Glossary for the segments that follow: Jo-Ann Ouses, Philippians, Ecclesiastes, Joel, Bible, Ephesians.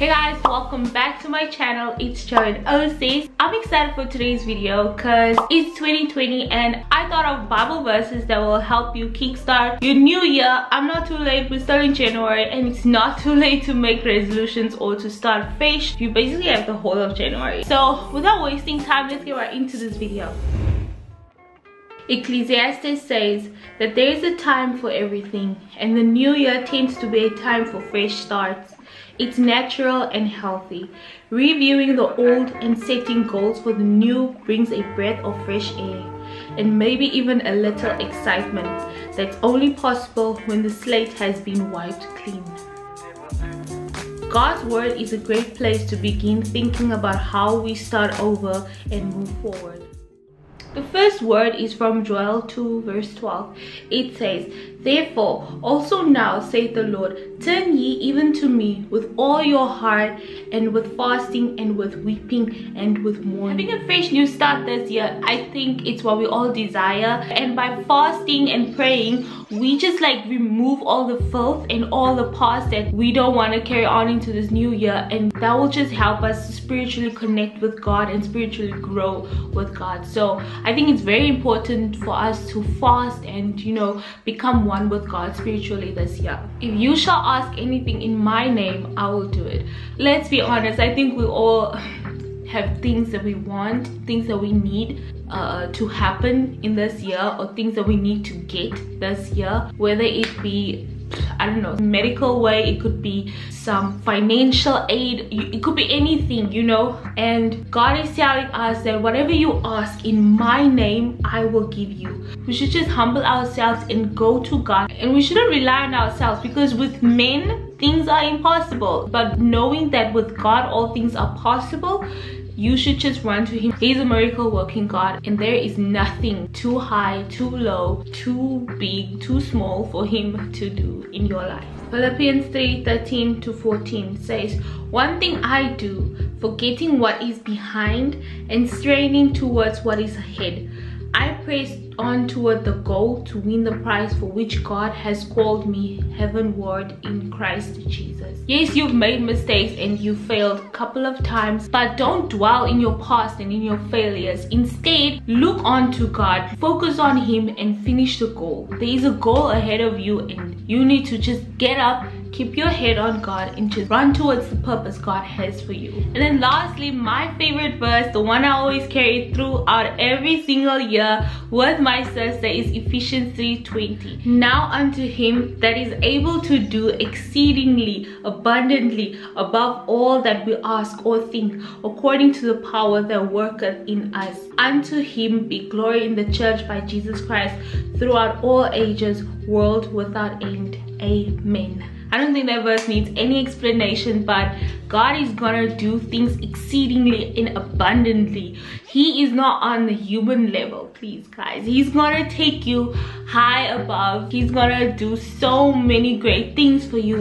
Hey guys, welcome back to my channel. It's Jo-Ann Ouses. I'm excited for today's video because it's 2020 and I thought of Bible verses that will help you kickstart your new year. I'm not too late, we're still in January and it's not too late to make resolutions or to start fresh. You basically have the whole of January. So without wasting time, let's get right into this video. Ecclesiastes says that there is a time for everything, and the new year tends to be a time for fresh starts. It's natural and healthy. Reviewing the old and setting goals for the new brings a breath of fresh air and maybe even a little excitement that's only possible when the slate has been wiped clean. God's word is a great place to begin thinking about how we start over and move forward. The first word is from Joel 2 verse 12. It says, "Therefore also now, saith the Lord, turn ye even to me with all your heart, and with fasting, and with weeping, and with mourning." Having a fresh new start this year, I think it's what we all desire. And by fasting and praying, we just like remove all the filth and all the past that we don't want to carry on into this new year. And that will just help us to spiritually connect with God and spiritually grow with God. So I think it's very important for us to fast and, you know, become one with God spiritually this year. "If you shall ask anything in my name, I will do it." Let's be honest, I think we all have things that we want, things that we need to happen in this year, or things that we need to get this year, whether it be, I don't know, medical way, it could be some financial aid, it could be anything, you know. And God is telling us that whatever you ask in my name, I will give you. We should just humble ourselves and go to God, and we shouldn't rely on ourselves, because with men things are impossible, but knowing that with God all things are possible, you should just run to Him. He's a miracle working God, and there is nothing too high, too low, too big, too small for Him to do in your life. Philippians 3:13-14 says, "One thing I do, forgetting what is behind and straining towards what is ahead, I press on toward the goal to win the prize for which God has called me heavenward in Christ Jesus." Yes, you've made mistakes and you failed a couple of times, but don't dwell in your past and in your failures. Instead, look on to God, focus on Him, and finish the goal. There is a goal ahead of you, and you need to just get up, keep your head on God, and just run towards the purpose God has for you. And then lastly, my favorite verse, the one I always carry throughout every single year with my sister, is Ephesians 3:20. "Now unto Him that is able to do exceedingly abundantly above all that we ask or think, according to the power that worketh in us, unto Him be glory in the church by Jesus Christ throughout all ages, world without end. Amen." I don't think that verse needs any explanation, but God is gonna do things exceedingly and abundantly. He is not on the human level, please guys. He's gonna take you high above. He's gonna do so many great things for you,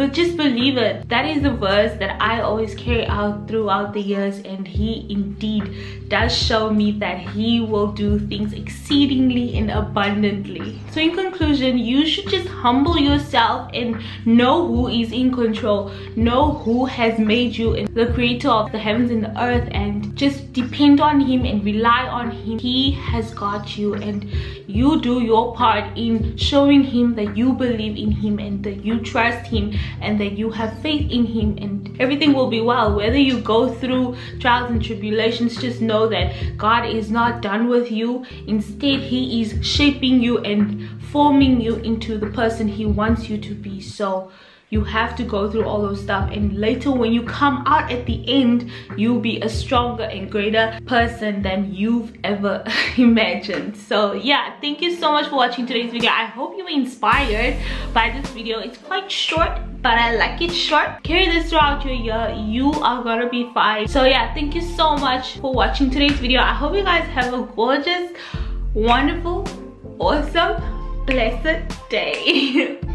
but just believe it. That is the verse that I always carry out throughout the years, and He indeed does show me that He will do things exceedingly and abundantly. So in conclusion, you should just humble yourself and know who is in control. Know who has made you, and the creator of the heavens and the earth, and just depend on Him and rely on Him. He has got you, and you do your part in showing Him that you believe in Him, and that you trust Him, and that you have faith in Him, and everything will be well. Whether you go through trials and tribulations, just know that God is not done with you. Instead, He is shaping you and forming you into the person He wants you to be. So you have to go through all those stuff, and later when you come out at the end, you'll be a stronger and greater person than you've ever imagined. So yeah, thank you so much for watching today's video. I hope you were inspired by this video. It's quite short, but I like it short. Carry this throughout your year. You are gonna be fine. So yeah, thank you so much for watching today's video. I hope you guys have a gorgeous, wonderful, awesome, blessed day.